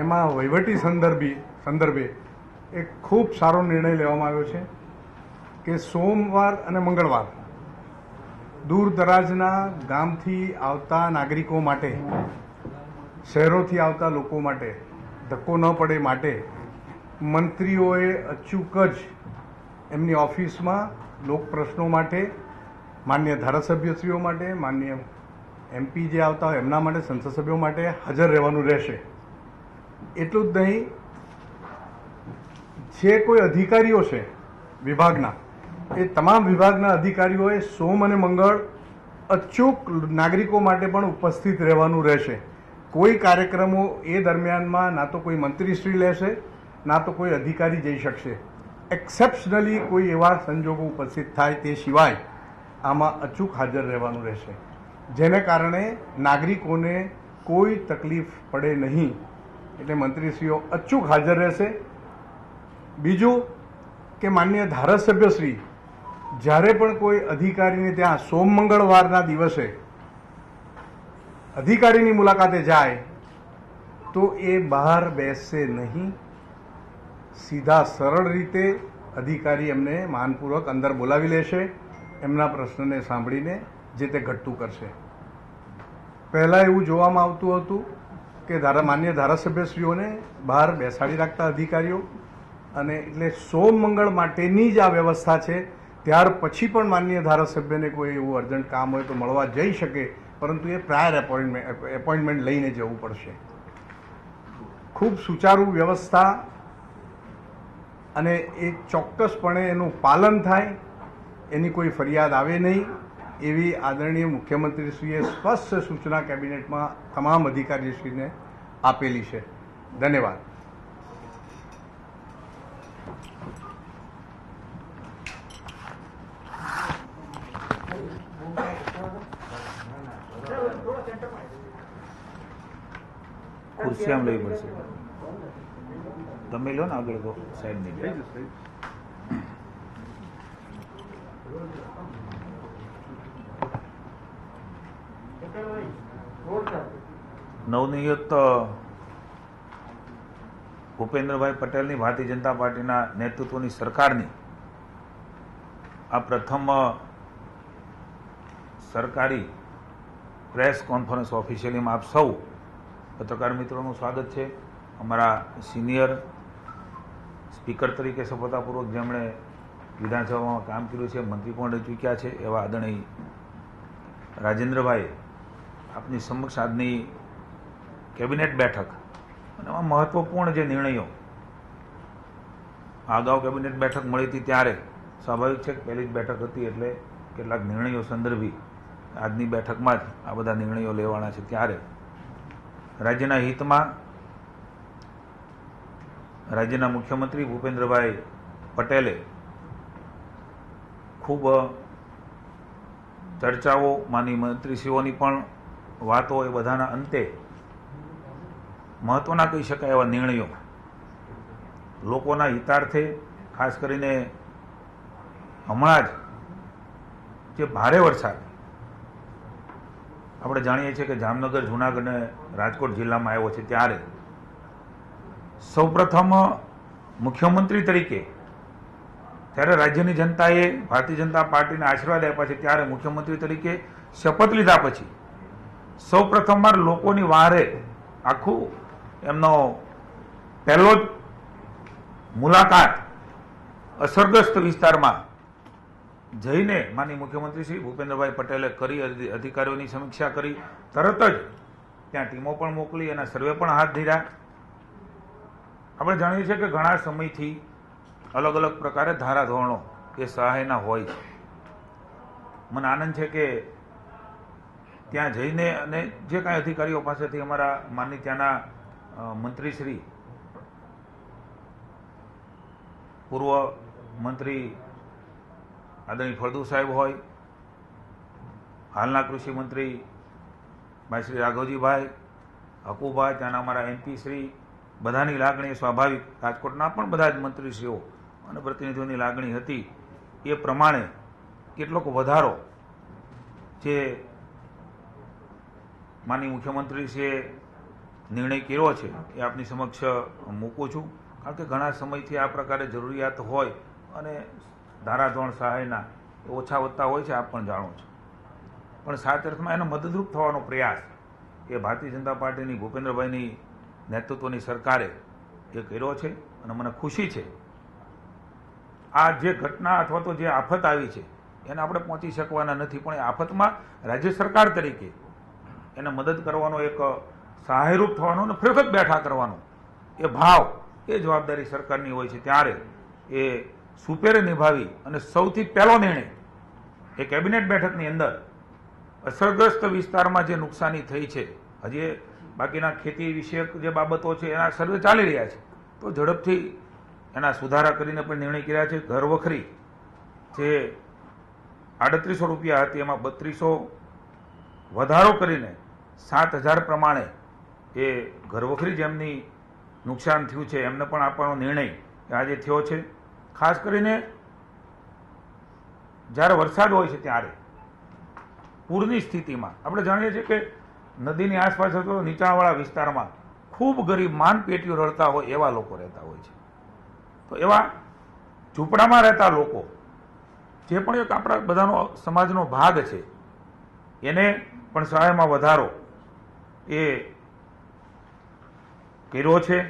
एमा वहीवटी संदर्भे एक खूब सारो निर्णय लेवामां आव्यो छे कि सोमवार अने मंगळवार दूर दराजना गामथी आवता नागरिकों माटे शहरोथी आवता लोको माटे धक्को न पड़े माटे मंत्रीओए अचूक ज एमनी ऑफिसमां लोक प्रश्नों माटे माननीय धारासभ्यश्रीओ माटे माननीय एमपी जे आवता होय एमना माटे संसद सभ्यो माटे हाजर रहेवानुं रहेशे। एटलुं ज नहीं जे कोई अधिकारीओ छे विभागना ए तमाम विभागना अधिकारीओए सोम अने मंगळ अचूक नागरिकों माटे पण उपस्थित रहेवानुं रहेशे। कोई कार्यक्रमों ए दरमियानमां ना तो कोई मंत्रीश्री लेशे ना तो कोई अधिकारी जई शकशे। एक्सेप्शनली कोई एवा संजोगों उपस्थित थाय ते सिवाय आमां अचूक हाजर रहेवानुं रहेशे, जेने कारणे नागरिकोने कोई तकलीफ पड़े नहीं। एटले मंत्रीश्रीओ अचूक हाजर रहेशे। बीजू के माननीय धारासभ्यश्री जारे पण कोई अधिकारी ने त्यां सोम मंगळवारना दिवसे अधिकारीनी मुलाकाते जाए तो ए बहार बेसशे नहीं, सीधा सरल रीते अधिकारी एमने मानपूर्वक अंदर बोलावी लेशे, एमना प्रश्नने सांभळीने जे ते घटतुं करशे। पहेला एवुं जोवामां आवतुं हतुं के मान्य धारासभ्यश्रीओने बहार बेसाड़ी राखता अधिकारीओ अने एटले सोम मंगळ माटेनी ज आ व्यवस्था छे। त्यार पछी पण मान्य धारासभ्यने कोई एवुं अर्जंट काम होय तो मळवा जई शके, परंतु ए प्रायर एपोइंटमेंट लईने जवुं पडशे। खूब सुचारू व्यवस्था अने ए चोक्कसपणे एनुं पालन थाय, एनी कोई फरियाद आवे नहीं एवी आदरणीय मुख्यमंत्रीश्रीए स्पष्ट सूचना कैबिनेट में तमाम अधिकारीश्री ने आपेली है। धन्यवाद। कुर्सी हम लई पड़शे, तमे लो ने आगळ गो साइड में। नवनियुक्त भूपेन्द्र भाई पटेल भारतीय जनता पार्टी नेतृत्व की सरकार ने आ प्रथम सरकारी प्रेस कॉन्फ्रेंस ऑफिशियली में आप सौ पत्रकार मित्रों स्वागत है। अमरा सीनियर स्पीकर तरीके सफलतापूर्वक जमने विधानसभा में काम करूँ है, मंत्री पण रही चूक्या है एवं आदरणीय राजेन्द्र भाई अपनी समक्ष आजनी कैबिनेट बैठक महत्वपूर्ण जो निर्णयों आगाऊ कैबिनेट बैठक मिली थी त्यारे स्वाभाविक है कि पहली ज बैठक थी एटले केटलाक निर्णयों संदर्भी आजनी बैठक में आ बधा निर्णयों लेवाना छे। त्यारे राज्यना हित में राज्यना मुख्यमंत्री भूपेन्द्र भाई पटेले खूब चर्चाओं मानी मंत्रीश्रीओनी पण वातो ए बधाना अंते महत्वना कही शकाय एवा निर्णयों लोकोना हितार्थे खास करीने हमणां ज जे भारे वरसाद आपणे जाणीए छीए कि जामनगर जूनागढ़ ने राजकोट जिल्ला में आव्यो छे, त्यारे सौप्रथम मुख्यमंत्री तरीके त्यारे राज्यनी जनताए भारतीय जनता पार्टीने आशीर्वाद आप्या छे, त्यारे मुख्यमंत्री तरीके शपथ लीधा पछी सौ प्रथमवार लोकोनी वारे आखू एमनो पहलो मुलाकात असरग्रस्त विस्तार में जईने माननीय मुख्यमंत्री श्री भूपेन्द्र भाई पटेले करी, अधिकारीओनी समीक्षा करी, तरत ज त्यां टीमों पण मोकली अने सर्वे पण हाथ धर्या। आपणे जाणीए छीए कि घणा समयथी अलग अलग प्रकारे धारा धोरणों के सहायना होय छे। मने आनंद छे के त्यां जईने अने जे कांई अधिकारीओ पासेथी अमारा माननीय त्याना मंत्रीश्री पूर्व मंत्री आदरणीय फळदू साहेब होय, हालना कृषि मंत्री भाई श्री राघवजी भाई हकूभाई त्याना अमारा एमपी श्री बधानी लागणी स्वाभाविक राजकोटना पण बधा ज मंत्रीश्रीओ अने प्रतिनिधिओनी लागणी हती। ए प्रमाणे केटलोक वधारो जे माननीय मुख्यमंत्री श्रीए निर्णय केवो है ये आपनी समक्ष मूकूँ छूँ कारण के घणा समयथी आ प्रकार जरूरियात होय अने धाराधोरण सहायना ओछा वत्ता होय छे आप पण जाणो छो पण साच अर्थमां एनो मददरूप थवानो प्रयास ए भारतीय जनता पार्टीनी भूपेन्द्रभाईनी नेतृत्वनी सरकारे जे कर्यो छे अने मने खुशी छे आ जे घटना अथवा तो जे आफत आई है एने आपणे पहोंची शकवाना नथी पण ए आफतमां राज्य सरकार तरीके एने मदद करवानो एक सहायरूप थवानो अने फिरत बैठा करवानो ए भाव ए जवाबदारी सरकारनी होय छे त्यारे ए सुपेरे निभावी अने सौथी पहेलो निर्णय ए केबिनेट बेठकनी अंदर असरग्रस्त विस्तार में जो नुकसानी थी है हजे बाकी खेती विषयक जो बाबतों है एना सर्वे चाली रहा है तो झड़पथी एना सुधारा करीने पण निर्णय कर्या छे। घर वखरी जे 3800 रुपया हती एमां 3200 वधारो करीने 7000 प्रमाणे ए घर वखरी जेमनी नुकसान थयुं छे एमने पण आपवानो निर्णय आज थयो छे। खास करीने ज्यारे वरसाद होय छे त्यारे पूरनी स्थिति में आपणे जाणीए छीए के नदी की आसपास तो नीचाणवाळा विस्तार में खूब गरीब मानपेटीओ रळता होय एवा लोको रहेता होय छे तो एवा झूंपड़ामां रहेता लोको जे पण एक आपणा बधानो समाजनो भाग छे एने पण सहायमां वधारो ए कर्यो छे।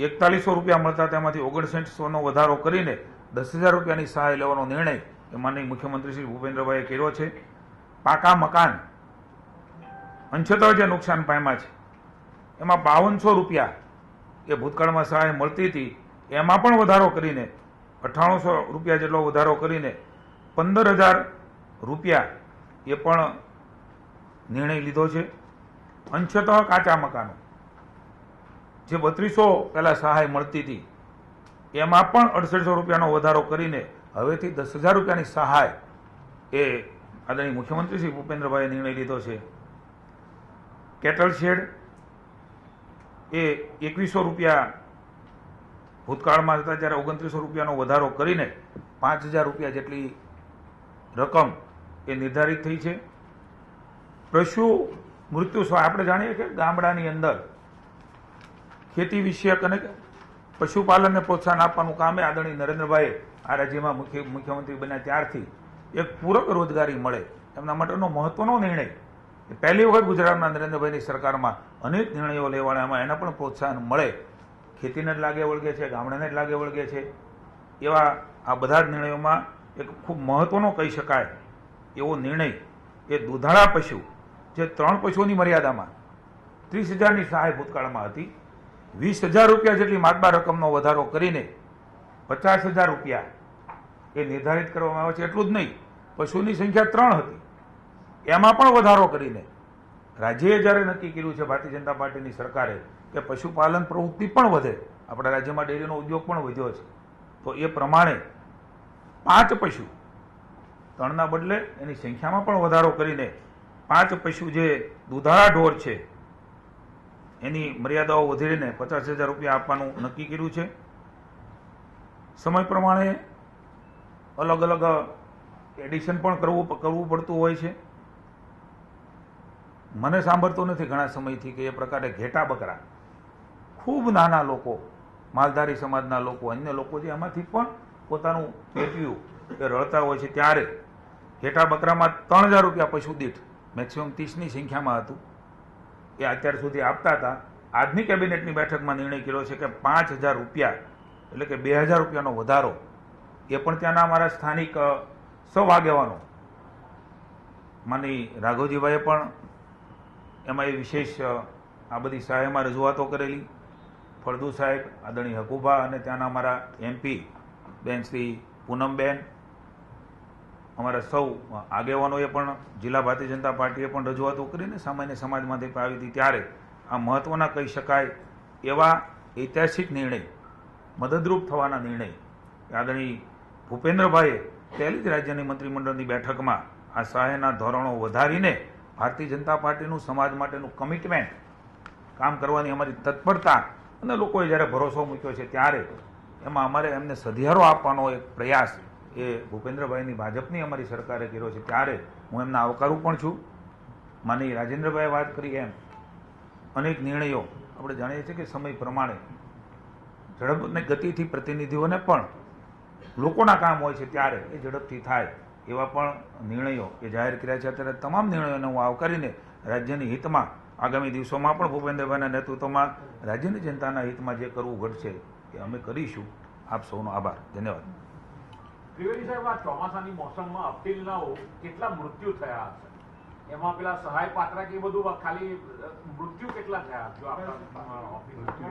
4100 रुपया मळता तेमांथी 5900 नो वधारो करीने 10000 रुपयानी सहाय लेवानो निर्णय ए माननीय मुख्यमंत्री श्री भूपेन्द्रभाईए कर्यो छे। पाका मकान अंशतः जो नुकसान पाम्या है एमां 5200 रुपया ए भूतकाळ में सहाय मळती थी एमां पण वधारो करीने 9800 रुपया जेटलो वधारो करीने 15000 रुपया ए पण निर्णय लीधो छे। अंशतः काचा मकानों जे 3200 पहला सहाय मळती थी एमां पण 6800 रुपयानो वधारो करीने हवेथी 10000 रुपयानी सहाय ए आदरणीय मुख्यमंत्री श्री भूपेन्द्र भाई निर्णय लीधो छे। केटल शेड ए 2100 रुपया भूतकाळ में था त्यारे 2900 रुपयानो वधारो करीने 5000 रुपया जेटली रकम ए निर्धारित थई छे। पशु मृत्यु सहाय आपणे जाणीए के गामडानी अंदर खेती विषयक अने पशुपालन ने प्रोत्साहन आपवानुं काम आदरणीय नरेन्द्र भाई आ राज्य में मुख्यमंत्री बन्या त्यारथी एक पूरक रोजगारी मळे एमना माटेनो महत्वनो निर्णय पहली वखत गुजरातना नरेन्द्र भाईनी सरकारमां अनेक निर्णयो लेवाणामां एना पण प्रोत्साहन मळे खेतीने लागे वळगे छे गामडाने लागे वळगे छे एवा आ बधा ज निर्णयोमां एक खूब महत्वनो कही शकाय एवो निर्णय ए दूधाळा पशु जे 3 पशुओनी मर्यादामां 30000 नी सहाय भूतकाळमां हती 20000 रुपया जेटली मातबा रकमनो वधारो करीने 50000 रुपया ये निर्धारित करवामां आवे छे। एटलुं ज नहीं पशुनी संख्या 3 हती एमां पण वधारो करीने राज्ये ज्यारे नक्की कर्युं छे भारतीय जनता पार्टीनी सरकारे के पशुपालन प्रवृत्ति पण वधे आपणा राज्यमां डेरीनो उद्योग पण वध्यो छे तो ए प्रमाणे 5 पशु 3ना बदले एनी संख्यामां पण वधारो करीने 5 पशु जे दूधाळा ढोर छे एनी मर्यादाओ वधारीने 50000 रुपया आपवानुं नक्की कर्युं छे। समय प्रमाणे अलग अलग एडिशन करव पड़त हो मैंने सांभरत नहीं घना समय थी कि ये प्रकार घेटा बकरा खूब नाना लोको मालधारी समाजना लोको अन्य लोको जे आमांथी पण पोतानुं पेटियुं के रळता होय छे त्यारे घेटा बकरा में 3000 रुपया पशु दीठ मैक्सिमम 30 नी संख्या में हतुं ए अत्यार सुधी आपता था। आजनी केबिनेटनी बैठक में निर्णय कर्यो छे के 5000 रुपया एटले के 2000 रुपयानो वधारो ये पण त्याना अमारा स्थानिक सौ आगेवानो माननीय राघवजी भाई पण एमां ए विशेष आ बधी सहायमां रजूआतो करेली। फळदू साहेब आदरणीय हकूभा अने त्याना अमारा एमपी बेन श्री पूनम बेन अमारा सौ आगेवानोए पण जिला भारतीय जनता पार्टीए पण रजूआतो करीने सामान्य समाजमांथी आवी हती त्यारे आ महत्वना कही शकाय एवा ऐतिहासिक निर्णय मददरूप थवाना निर्णय आदरणीय भूपेन्द्र भाई पहली ज राज्य मंत्रिमंडल की बैठक में आ सहायना धोरणों वधारीने भारतीय जनता पार्टीनु समाज माटेनु कमिटमेंट काम करवानी अमारी तत्परता अने लोकोए ज्यारे भरोसा मूक्यो छे त्यारे एमां अमारे एमने सधियारो आपवानो एक प्रयास ए भूपेन्द्र भाईनी भाजपनी अमारी सरकारे कर्यो छे त्यारे हूँ एमने आवकारू पण छूं। माननीय राजेन्द्र भाई वात करी एम अनेक निर्णयों આપણે જાણીએ છીએ કે સમય પ્રમાણે ઝડપ અને ગતિથી પ્રતિનિધિઓને પણ લોકોના કામ હોય છે ત્યારે એ ઝડપથી થાય એવા પણ નિર્ણયો એ જાહેર કર્યા છે। અત્યારે તમામ નિર્ણયોને હું આવકારીને રાજ્યની હિતમાં આગામી દિવસોમાં પણ ભૂપેન્દ્રભાઈના નેતૃત્વમાં રાજ્યની જનતાના હિતમાં જે કરવું ઘટશે એ અમે કરીશું। આપ સૌનો આભાર, ધન્યવાદ। ત્રિવેદી સાહેબ, આ ચોમાસાની મોસમમાં અપીલનાઓ કેટલા મૃત્યુ થયા છે? એમાં પેલા સહાય પાત્રા કે બધું ખાલી મૃત્યુ કેટલા થયા? જો આપણે 13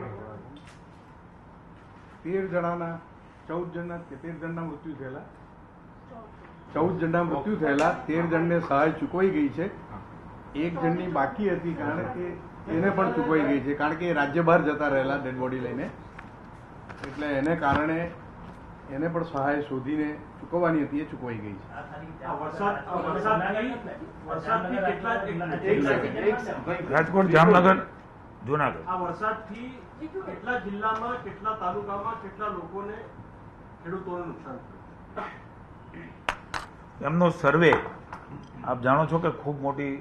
જણાના 14 જણના 13 જણના મૃત્યુ થયેલા, 14 જણના મૃત્યુ થયેલા, 13 જણને સહાય ચૂકવાઈ ગઈ છે। એક જણની બાકી હતી કારણ કે એને પણ ચૂકવાઈ ગઈ છે, કારણ કે રાજ્ય બહાર જતા રહેલા ડેડ બોડી લઈને, એટલે એને કારણે એને પણ સહાય શોધીને ચૂકવવાની હતી, એ ચૂકવાઈ ગઈ છે। રાજકોટ, જામનગર, જુનાગઢ, આ વરસાદથી કેટલા જિલ્લામાં, કેટલા તાલુકામાં, કેટલા લોકોને, ખેડૂતોને નુકસાન થયું? એમનો સર્વે આપ જાણો છો કે ખૂબ મોટી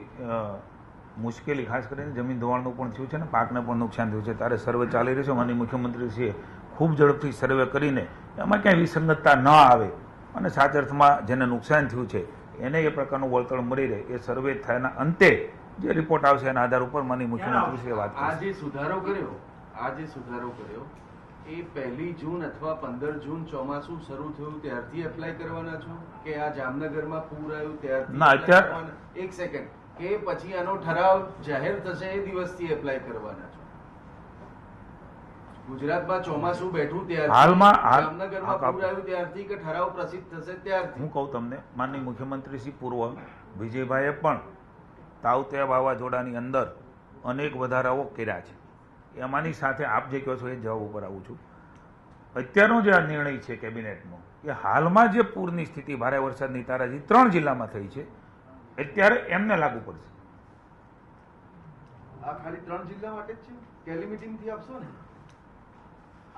મુશ્કેલી, ખાસ કરીને જમીન ધોવાણનું પણ થયું છે ને પાકને પણ નુકસાન થયું છે, ત્યારે સર્વે ચાલી રહ્યો છે। માનનીય મુખ્યમંત્રીશ્રીએ ખૂબ ઝડપથી સર્વે કરીને એમાં ક્યાંય વિસંગતતા ન આવે અને સાચા અર્થમાં જેને નુકસાન થયું છે એને એ પ્રકારનું વળતર મળી રહે, એ સર્વે થયાના અંતે જે રિપોર્ટ આવશે એના આધાર ઉપર માનનીય મુખ્યમંત્રીશ્રીએ વાત કરી। આ જે સુધારો કર્યો એ 1 જૂન અથવા 15 જૂન ચોમાસું શરૂ થયું ત્યારથી એપ્લાય કરવાના છો કે આ જામનગરમાં પૂર આવ્યું ત્યારથી? ના, અત્યારે એક સેકન્ડ કે પછી આનો ઠરાવ જાહેર થશે એ દિવસથી એપ્લાય કરવાના છો? ગુજરાતમાં ચોમાસું બેઠું ત્યારથી, જામનગરમાં પૂર આવ્યું ત્યારથી કે ઠરાવ પ્રસિદ્ધ થશે ત્યારથી? હું કહું તમને, માનનીય મુખ્યમંત્રી શ્રી પૂર્વ વિજયભાઈએ પણ તાઉતે વાવાઝોડાની અંદર અનેક વધારાઓ કર્યા છે, એમાંની સાથે આપ જે કહો છો એ જવાબ ઉપર આવું છું। અત્યારનો જે આ નિર્ણય છે કેબિનેટનો, એ હાલમાં જે પૂરની સ્થિતિ, ભારે વરસાદની તારાજી 3 જિલ્લામાં થઈ છે, અત્યારે એમને લાગુ પડશે। આ ખાલી 3 જિલ્લા માટે જ છે? કેલેમિટી થી આપશો ને?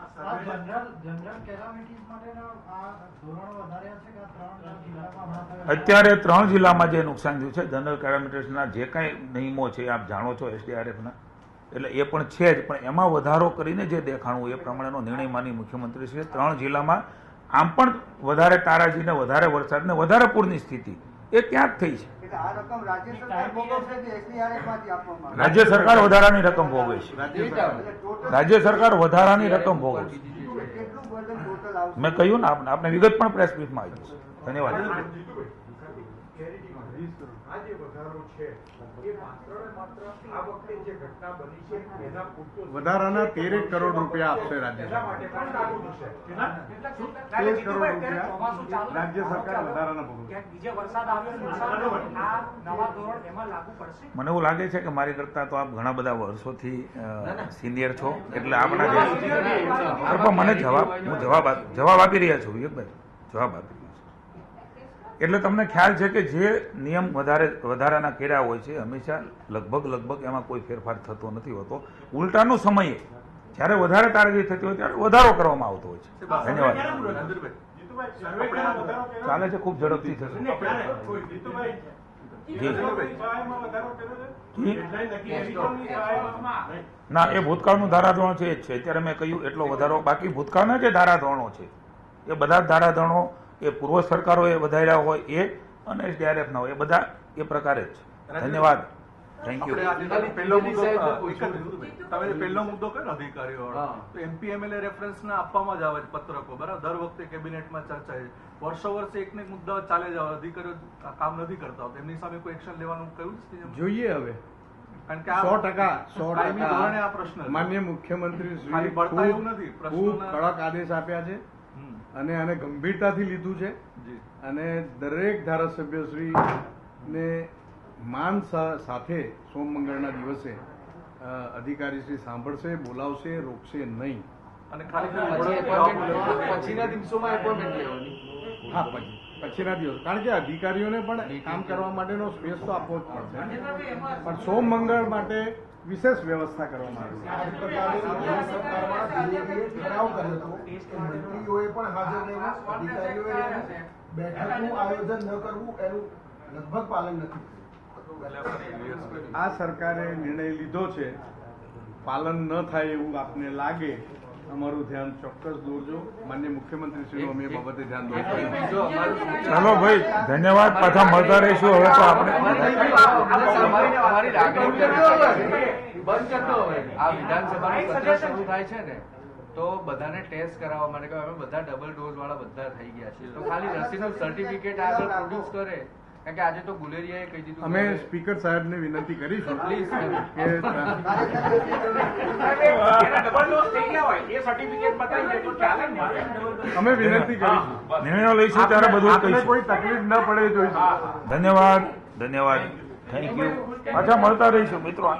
આ જનરલ કેલેમિટીઝ માટેના આ ધોરણો વધારે છે કે 3 જિલ્લામાં? અત્યારે 3 જિલ્લામાં જે નુકસાન થયું છે, જનરલ કેલેમિટીઝના જે કાંઈ નિયમો છે આપ જાણો છો, SDRFના, એટલે એ પણ છે જ, પણ એમાં વધારો કરીને જે દેખાણું એ પ્રમાણેનો નિર્ણય માની મુખ્યમંત્રીશ્રીએ 3 જિલ્લામાં આમ પણ વધારે તારાજીને, વધારે વરસાદને, વધારે પૂરની સ્થિતિ એ ક્યાંક થઈ છે। રાજ્ય સરકાર વધારાની રકમ ભોગવે છે, રાજ્ય સરકાર વધારાની રકમ ભોગવે છે। મેં કહ્યું ને આપને વિગત પણ પ્રેસ બ્રીફમાં આવી છે। ધન્યવાદ। વધારાના 13 કરોડ રૂપિયા આપશે રાજ્ય સરકાર, 13 કરોડ રૂપિયા રાજ્ય સરકાર વધારાના ભોગવે। મને એવું લાગે છે કે મારી કરતા તો આપ ઘણા બધા વર્ષોથી સિનિયર છો, એટલે આપના જે મને જવાબ આપી રહ્યા છો વિવેકભાઈ, જવાબ આપી, એટલે તમને ખ્યાલ છે કે જે નિયમ વધારાના કર્યા હોય છે હંમેશા લગભગ એમાં કોઈ ફેરફાર થતો નથી હોતો, ઉલટાનો સમયે જ્યારે વધારે તારાજી થતી હોય ત્યારે વધારો કરવામાં આવતો હોય છે। ધન્યવાદ। ચાલે છે, ખૂબ ઝડપથી થશે। ના, એ ભૂતકાળનું ધારાધોરણ છે, એ જ છે। અત્યારે મેં કહ્યું એટલો વધારો, બાકી ભૂતકાળના જે ધારાધોરણો છે એ બધા ધારાધોરણો એ પૂર્વ સરકારોએ વધાર્યા હોય એ, અને SDRF ના હોય એ બધા એ પ્રકારે જ છે। ધન્યવાદ, થેન્ક યુ। તમે પહેલો મુદ્દો કયો, અધિકારીઓ તો MPMLA રેફરન્સના આપવામાં જ આવે પત્રકો, બરાબર, દર વખતે કેબિનેટમાં ચર્ચા છે, વર્ષો વર્ષ એકને મુદ્દા ચાલે જ આવે, અધિકારીઓ કામ નથી કરતા હોતા, એમની સામે કોઈ એક્શન લેવાનું કહ્યું જ જોઈએ હવે? કારણ કે 100% ધોરણે આ પ્રશ્ન માન્ય મુખ્યમંત્રી પડતા એવું નથી, પ્રશ્ન કડક આદેશ આપ્યા છે અને આને ગંભીરતાથી લીધું છે, અને દરેક ધારાસભ્યશ્રીને માન સાથે સોમ મંગળના દિવસે અધિકારીશ્રી સાંભળશે, બોલાવશે, રોકશે નહીં, અને પછીના દિવસોમાં એપોઇન્ટમેન્ટ લેવાની। હા, પછીના દિવસ, કારણ કે અધિકારીઓને પણ કામ કરવા માટેનો સ્પેસ તો આપવો જ પડશે, પણ સોમ મંગળ માટે વિશેષ વ્યવસ્થા કરવામાં આવી। આ સરકારે નિર્ણય લીધો છે, पालन न थाय एवं आपने लगे अमरु ध्यान चौक्स दौरजो। माननीय मुख्यमंत्री श्री अमे बाबते ध्यान दौर। चलो भाई धन्यवाद। पाछा मळता रहीशु। हवे तो आपने हमारी लागण बंद कर दो। आ विधानसभा सत्र शुरू थाय छे ने तो बधाने टेस्ट करावा माने के हमें बधा डबल डोज वाला बधा થઈ ગયા છે। तो खाली रसीनो सर्टिफिकेट आगे प्रोड्यूस करे क्योंकि आज तो गुलेरिया कही दीधुं। अमे स्पीकर साहेब ने विनती करीशुं प्लीज के डबल डोज થઈ ગયા હોય એ સર્ટિફિકેટ બતાવી દે તો ચાલે ને। અમે વિનતી કરીશું નિર્ણય લઈશું ત્યારે બધું કહીશું, કોઈ તકલીફ ન પડે જોઈશું। ધન્યવાદ ધન્યવાદ થેન્क યુ। પાછા મળતા રહીશું મિત્રો।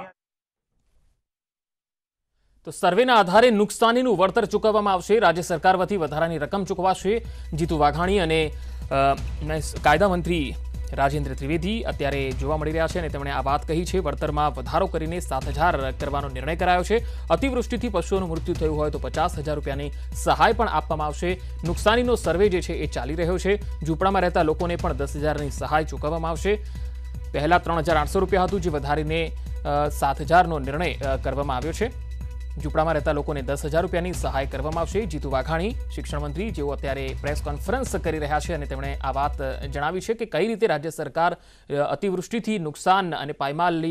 तो सर्वेना आधारे नुकसानीनुं वळतर चूकववामां आवशे। राज्य सरकार वती वधारानी रकम चूकवाशे। जीतू वाघाणी अने कायदा मंत्री राजेन्द्र त्रिवेदी अत्यारे जोवा मळी रह्या छे अने તેમણે आ वात कही छे। वळतरमां वधारो करीने 7,000 करवानो निर्णय करायो छे। अतिवृष्टिथी पशुओनुं मृत्यु थयुं होय तो 50,000 रूपियानी सहाय पण आपवामां आवशे। नुकसानीनो सर्वे जे छे ए चाली रह्यो छे। झूंपड़ामां रहेता लोकोने पण 10,000 नी सहाय चूकववामां आवशे। पहेला 3,800 रूपिया हतुं जे वधारीने 7,000 नो निर्णय करवामां आव्यो छे। झूपड़ा में रहता लोगों ने 10,000 रूपिया की सहाय करवामां आवशे। जीतू वाघाणी शिक्षण मंत्री जेओ अत्यारे प्रेस कॉन्फरन्स करी रह्या छे अने तेमणे आ वात जणावी छे के कई रीते राज्य सरकार अतिवृष्टिथी नुकसान अने पायमाल